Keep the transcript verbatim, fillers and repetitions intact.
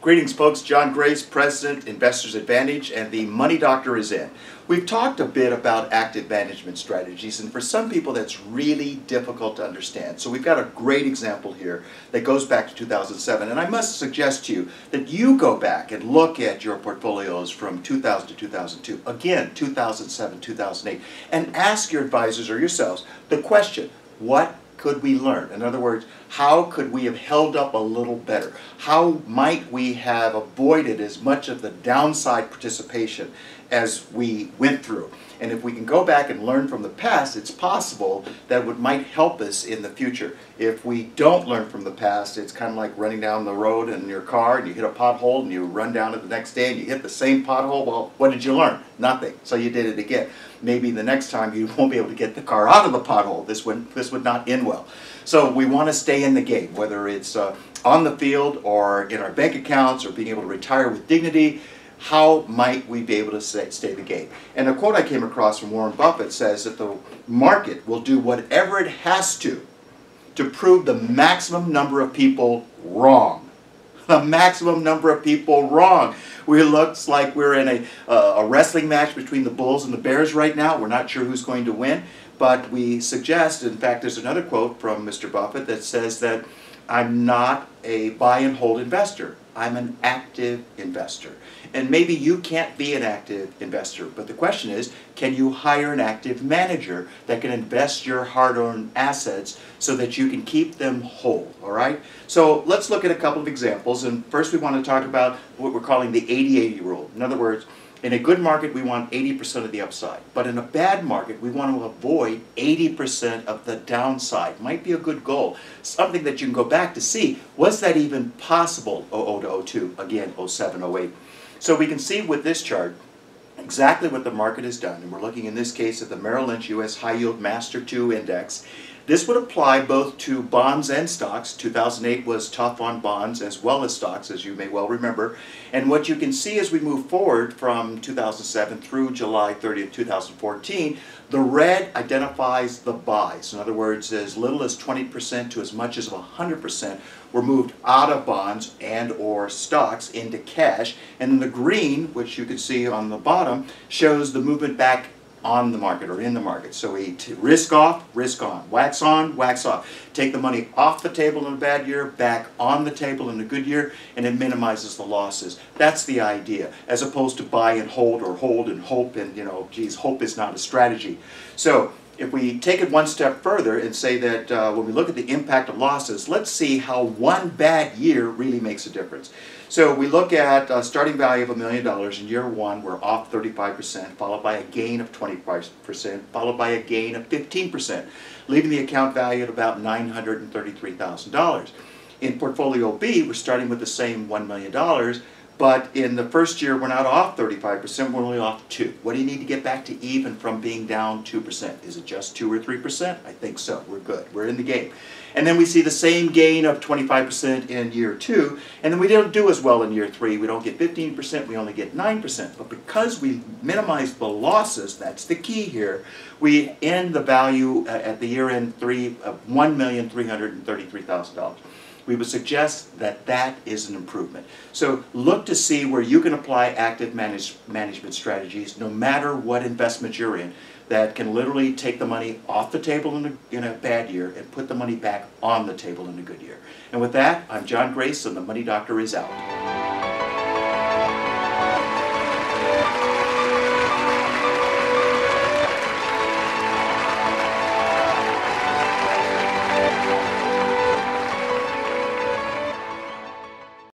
Greetings, folks. John Grace, President, Investors Advantage, and The Money Doctor is in. We've talked a bit about active management strategies, and for some people that's really difficult to understand. So we've got a great example here that goes back to two thousand seven, and I must suggest to you that you go back and look at your portfolios from two thousand to two thousand two, again, two thousand seven, two thousand eight, and ask your advisors or yourselves the question, what could we learn? In other words, how could we have held up a little better? How might we have avoided as much of the downside participation as we went through? And if we can go back and learn from the past, it's possible that it might help us in the future. If we don't learn from the past, it's kind of like running down the road in your car and you hit a pothole and you run down it the next day and you hit the same pothole. Well, what did you learn? Nothing. So you did it again. Maybe the next time you won't be able to get the car out of the pothole. This would, this would not end well. So we want to stay in the game, whether it's uh, on the field or in our bank accounts or being able to retire with dignity. How might we be able to stay, stay the game? And a quote I came across from Warren Buffett says that the market will do whatever it has to to prove the maximum number of people wrong. The maximum number of people wrong. It looks like we're in a, uh, a wrestling match between the Bulls and the Bears right now. We're not sure who's going to win, but we suggest, in fact, there's another quote from Mister Buffett that says that I'm not a buy and hold investor. I'm an active investor. And maybe you can't be an active investor, but the question is, can you hire an active manager that can invest your hard-earned assets so that you can keep them whole, all right? So let's look at a couple of examples, and first we want to talk about what we're calling the eighty eighty rule. In other words, in a good market, we want eighty percent of the upside, but in a bad market, we want to avoid eighty percent of the downside. Might be a good goal, something that you can go back to see, was that even possible oh oh to oh two, again, oh seven, oh eight. So we can see with this chart exactly what the market has done, and we're looking in this case at the Merrill Lynch U S High Yield Master two Index. This would apply both to bonds and stocks. two thousand eight was tough on bonds as well as stocks, as you may well remember. And what you can see as we move forward from two thousand seven through July thirtieth, two thousand fourteen, the red identifies the buys. In other words, as little as twenty percent to as much as one hundred percent were moved out of bonds and or stocks into cash. And then the green, which you can see on the bottom, shows the movement back on the market or in the market. So we risk off, risk on, wax on, wax off. Take the money off the table in a bad year, back on the table in a good year, and it minimizes the losses. That's the idea, as opposed to buy and hold or hold and hope and, you know, geez, hope is not a strategy. So if we take it one step further and say that uh, when we look at the impact of losses, let's see how one bad year really makes a difference. So we look at uh, starting value of a million dollars in year one, we're off thirty-five percent, followed by a gain of twenty-five percent, followed by a gain of fifteen percent, leaving the account value at about nine hundred thirty-three thousand dollars. In portfolio B, we're starting with the same one million dollars, but in the first year, we're not off thirty-five percent, we're only off two. What do you need to get back to even from being down two percent? Is it just two or three percent? I think so, we're good, we're in the game. And then we see the same gain of twenty-five percent in year two, and then we don't do as well in year three. We don't get fifteen percent, we only get nine percent. But because we minimize the losses, that's the key here, we end the value at the year end three of one million three hundred thirty-three thousand dollars. We would suggest that that is an improvement. So look to see where you can apply active manage, management strategies, no matter what investment you're in, that can literally take the money off the table in a, in a bad year and put the money back on the table in a good year. And with that, I'm John Grace, and The Money Doctor is out.